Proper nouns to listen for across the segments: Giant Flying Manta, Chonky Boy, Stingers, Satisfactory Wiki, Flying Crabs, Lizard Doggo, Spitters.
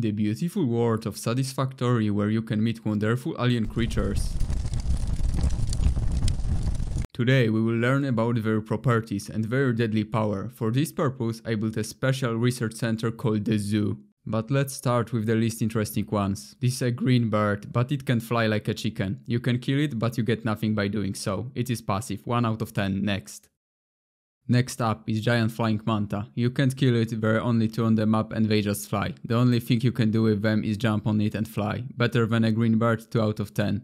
The beautiful world of Satisfactory, where you can meet wonderful alien creatures. Today we will learn about their properties and their deadly power. For this purpose I built a special research center called the zoo. But let's start with the least interesting ones. This is a green bird, but it can fly like a chicken. You can kill it, but you get nothing by doing so. It is passive, 1 out of 10, next. Next up is Giant Flying Manta. You can't kill it, there are only 2 on the map and they just fly. The only thing you can do with them is jump on it and fly. Better than a green bird, 2 out of 10.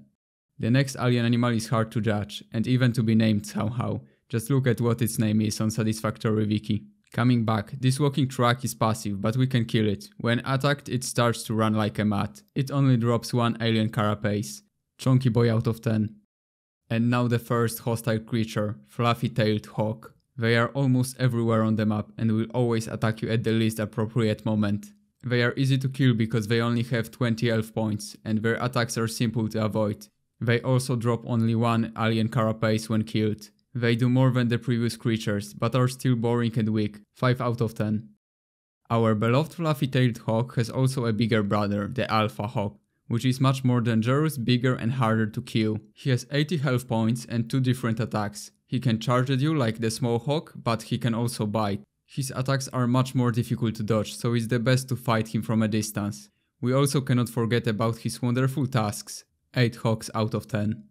The next alien animal is hard to judge, and even to be named somehow. Just look at what its name is on Satisfactory Wiki. Coming back, this walking truck is passive, but we can kill it. When attacked, it starts to run like a mad. It only drops 1 alien carapace. Chunky boy out of 10. And now the first hostile creature, fluffy-tailed hawk. They are almost everywhere on the map and will always attack you at the least appropriate moment. They are easy to kill because they only have 20 health points and their attacks are simple to avoid. They also drop only 1 alien carapace when killed. They do more than the previous creatures, but are still boring and weak, 5 out of 10. Our beloved fluffy-tailed hawk has also a bigger brother, the alpha hawk, which is much more dangerous, bigger and harder to kill. He has 80 health points and 2 different attacks. He can charge at you like the small hawk, but he can also bite. His attacks are much more difficult to dodge, so it's the best to fight him from a distance. We also cannot forget about his wonderful tusks, 8 hawks out of 10.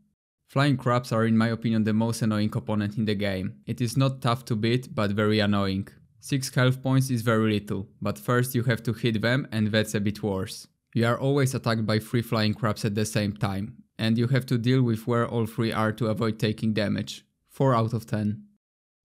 Flying crabs are in my opinion the most annoying opponent in the game. It is not tough to beat, but very annoying. 6 health points is very little, but first you have to hit them and that's a bit worse. You are always attacked by 3 flying crabs at the same time, and you have to deal with where all 3 are to avoid taking damage. 4 out of 10.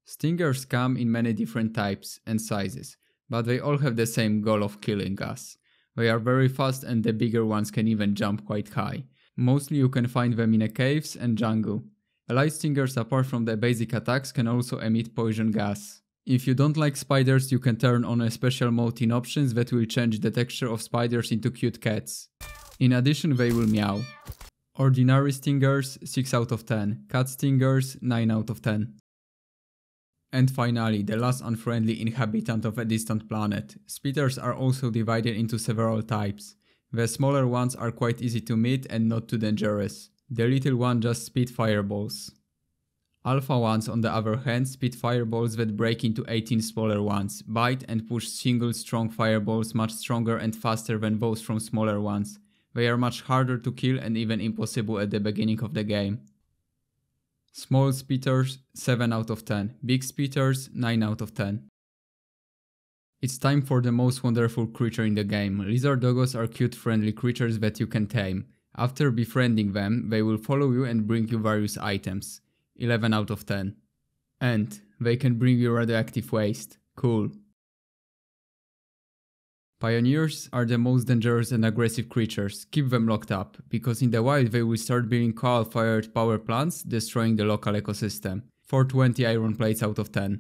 Stingers come in many different types and sizes, but they all have the same goal of killing us. They are very fast and the bigger ones can even jump quite high. Mostly you can find them in caves and jungle. Allied stingers, apart from the basic attacks, can also emit poison gas. If you don't like spiders, you can turn on a special mode in options that will change the texture of spiders into cute cats. In addition, they will meow. Ordinary stingers, 6 out of 10. Cat stingers, 9 out of 10. And finally, the last unfriendly inhabitant of a distant planet. Spitters are also divided into several types. The smaller ones are quite easy to meet and not too dangerous. The little one just spit fireballs. Alpha ones, on the other hand, spit fireballs that break into 18 smaller ones, bite and push single strong fireballs much stronger and faster than those from smaller ones. They are much harder to kill and even impossible at the beginning of the game. Small spitters, 7 out of 10. Big spitters, 9 out of 10. It's time for the most wonderful creature in the game. Lizard doggos are cute, friendly creatures that you can tame. After befriending them, they will follow you and bring you various items. 11 out of 10. And they can bring you radioactive waste. Cool. Pioneers are the most dangerous and aggressive creatures. Keep them locked up, because in the wild they will start building coal-fired power plants, destroying the local ecosystem. 420 iron plates out of 10.